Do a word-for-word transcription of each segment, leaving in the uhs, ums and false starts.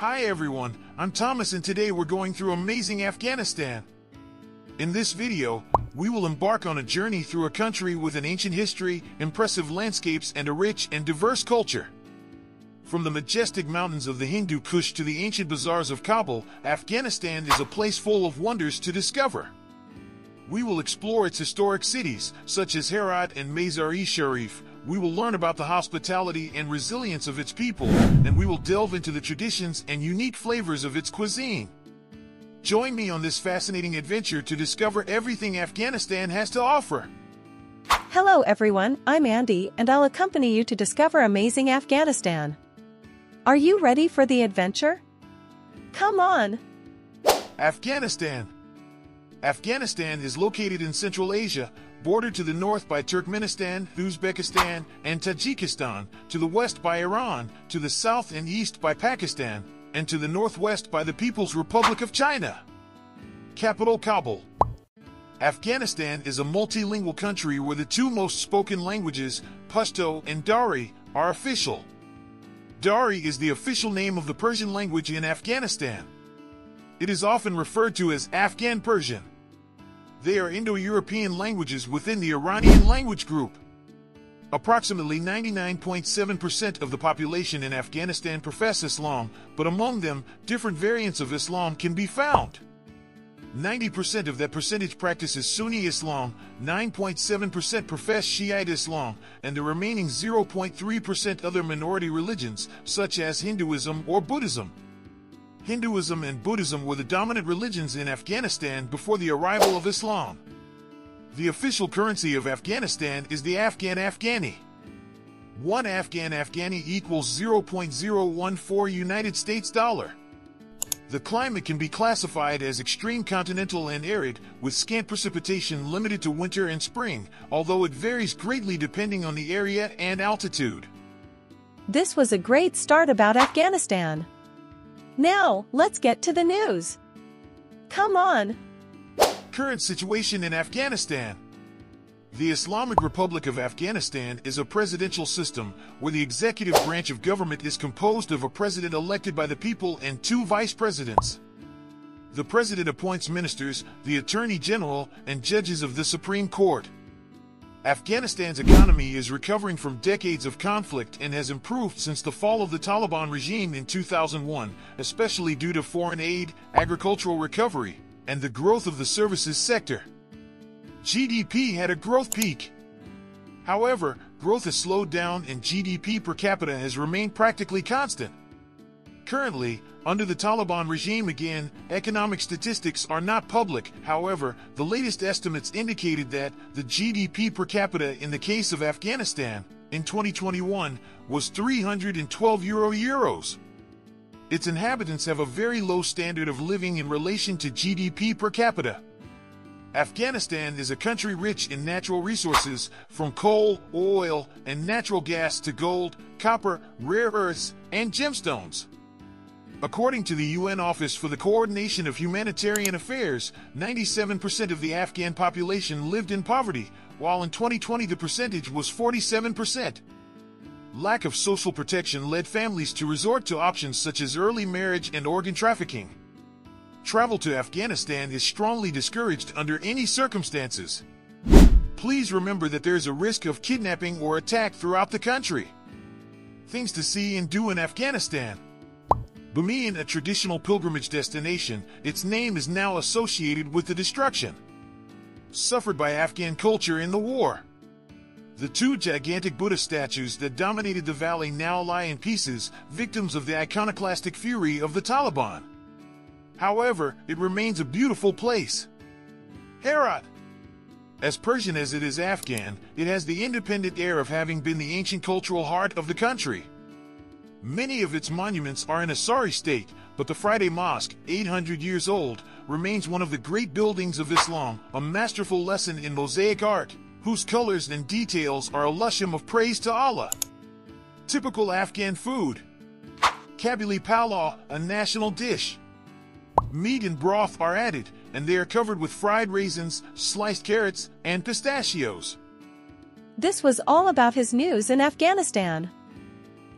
Hi everyone, I'm Thomas and today we're going through amazing Afghanistan. In this video, we will embark on a journey through a country with an ancient history, impressive landscapes and a rich and diverse culture. From the majestic mountains of the Hindu Kush to the ancient bazaars of Kabul, Afghanistan is a place full of wonders to discover. We will explore its historic cities, such as Herat and Mazar-e-Sharif. We will learn about the hospitality and resilience of its people, and we will delve into the traditions and unique flavors of its cuisine. Join me on this fascinating adventure to discover everything Afghanistan has to offer. Hello everyone, I'm Andy, and I'll accompany you to discover amazing Afghanistan. Are you ready for the adventure? Come on! Afghanistan. Afghanistan is located in Central Asia, bordered to the north by Turkmenistan, Uzbekistan, and Tajikistan, to the west by Iran, to the south and east by Pakistan, and to the northwest by the People's Republic of China. Capital Kabul. Afghanistan is a multilingual country where the two most spoken languages, Pashto and Dari, are official. Dari is the official name of the Persian language in Afghanistan. It is often referred to as Afghan Persian. They are Indo-European languages within the Iranian language group. Approximately ninety-nine point seven percent of the population in Afghanistan profess Islam, but among them, different variants of Islam can be found. ninety percent of that percentage practices Sunni Islam, nine point seven percent profess Shiite Islam, and the remaining zero point three percent other minority religions, such as Hinduism or Buddhism. Hinduism and Buddhism were the dominant religions in Afghanistan before the arrival of Islam. The official currency of Afghanistan is the Afghan Afghani. One Afghan Afghani equals zero point zero one four United States dollar. The climate can be classified as extreme continental and arid, with scant precipitation limited to winter and spring, although it varies greatly depending on the area and altitude. This was a great start about Afghanistan. Now, let's get to the news. Come on! Current situation in Afghanistan. The Islamic Republic of Afghanistan is a presidential system where the executive branch of government is composed of a president elected by the people and two vice presidents. The president appoints ministers, the attorney general, and judges of the Supreme Court. Afghanistan's economy is recovering from decades of conflict and has improved since the fall of the Taliban regime in two thousand one, especially due to foreign aid, agricultural recovery, and the growth of the services sector. G D P had a growth peak. However, growth has slowed down and G D P per capita has remained practically constant. Currently, under the Taliban regime again, economic statistics are not public. However, the latest estimates indicated that the G D P per capita in the case of Afghanistan in twenty twenty-one was three hundred twelve euro euros. Its inhabitants have a very low standard of living in relation to G D P per capita. Afghanistan is a country rich in natural resources, from coal, oil, and natural gas to gold, copper, rare earths, and gemstones. According to the U N Office for the Coordination of Humanitarian Affairs, ninety-seven percent of the Afghan population lived in poverty, while in twenty twenty the percentage was forty-seven percent. Lack of social protection led families to resort to options such as early marriage and organ trafficking. Travel to Afghanistan is strongly discouraged under any circumstances. Please remember that there is a risk of kidnapping or attack throughout the country. Things to see and do in Afghanistan. Bamiyan, a traditional pilgrimage destination, its name is now associated with the destruction suffered by Afghan culture in the war. The two gigantic Buddha statues that dominated the valley now lie in pieces, victims of the iconoclastic fury of the Taliban. However, it remains a beautiful place. Herat. As Persian as it is Afghan, it has the independent air of having been the ancient cultural heart of the country. Many of its monuments are in a sorry state, but the Friday Mosque, eight hundred years old, remains one of the great buildings of Islam, a masterful lesson in mosaic art, whose colors and details are a luscium of praise to Allah. Typical Afghan food. Kabuli Palaw, a national dish. Meat and broth are added, and they are covered with fried raisins, sliced carrots, and pistachios. This was all about his news in Afghanistan.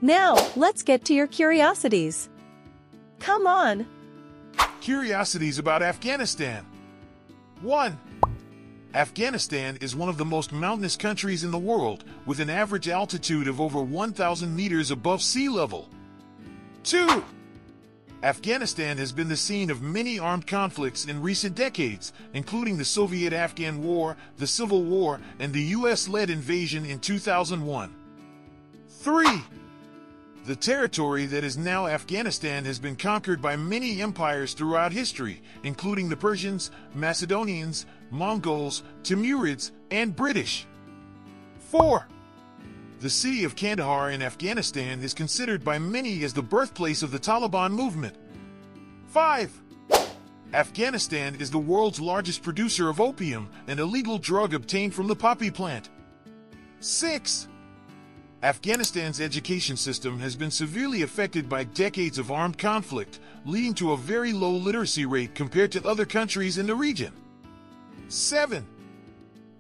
Now, let's get to your curiosities. Come on. Curiosities about Afghanistan. One. Afghanistan is one of the most mountainous countries in the world, with an average altitude of over one thousand meters above sea level. Two. Afghanistan has been the scene of many armed conflicts in recent decades, including the Soviet-Afghan War, the Civil War, and the U S-led invasion in two thousand one. Three. The territory that is now Afghanistan has been conquered by many empires throughout history, including the Persians, Macedonians, Mongols, Timurids, and British. Four. The city of Kandahar in Afghanistan is considered by many as the birthplace of the Taliban movement. Five. Afghanistan is the world's largest producer of opium, an illegal drug obtained from the poppy plant. Six. Afghanistan's education system has been severely affected by decades of armed conflict, leading to a very low literacy rate compared to other countries in the region. Seven.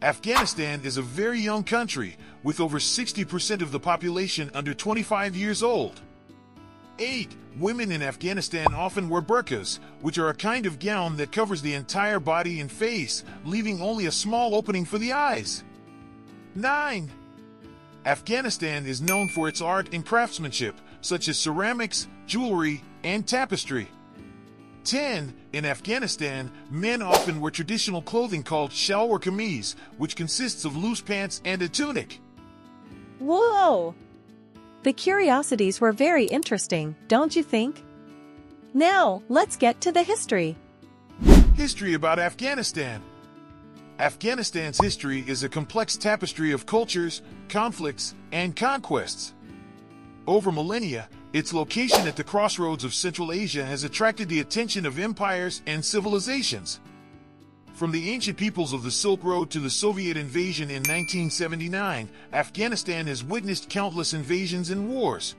Afghanistan is a very young country, with over sixty percent of the population under twenty-five years old. Eight. Women in Afghanistan often wear burqas, which are a kind of gown that covers the entire body and face, leaving only a small opening for the eyes. Nine. Afghanistan is known for its art and craftsmanship, such as ceramics, jewelry, and tapestry. Ten. In Afghanistan, men often wear traditional clothing called shalwar kameez, which consists of loose pants and a tunic. Whoa! The curiosities were very interesting, don't you think? Now, let's get to the history. History about Afghanistan. Afghanistan's history is a complex tapestry of cultures, conflicts, and conquests. Over millennia, its location at the crossroads of Central Asia has attracted the attention of empires and civilizations. From the ancient peoples of the Silk Road to the Soviet invasion in nineteen seventy-nine, Afghanistan has witnessed countless invasions and wars.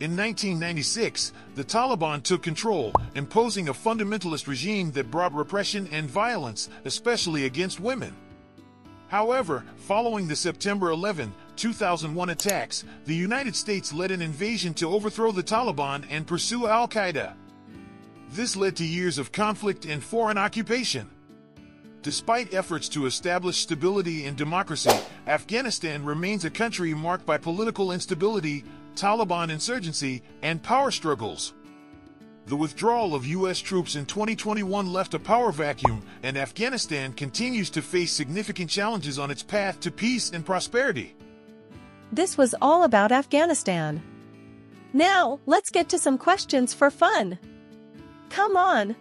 In nineteen ninety-six, the Taliban took control, imposing a fundamentalist regime that brought repression and violence, especially against women. However, following the September eleventh, two thousand one attacks, the United States led an invasion to overthrow the Taliban and pursue al-Qaeda. This led to years of conflict and foreign occupation. Despite efforts to establish stability and democracy, Afghanistan remains a country marked by political instability, Taliban insurgency, and power struggles. The withdrawal of U S troops in twenty twenty-one left a power vacuum, and Afghanistan continues to face significant challenges on its path to peace and prosperity. This was all about Afghanistan. Now, let's get to some questions for fun. Come on.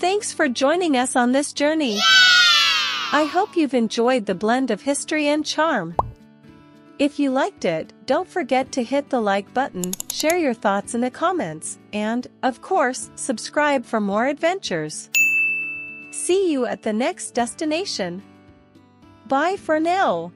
Thanks for joining us on this journey. Yeah! I hope you've enjoyed the blend of history and charm. If you liked it, don't forget to hit the like button, share your thoughts in the comments, and, of course, subscribe for more adventures. See you at the next destination. Bye for now.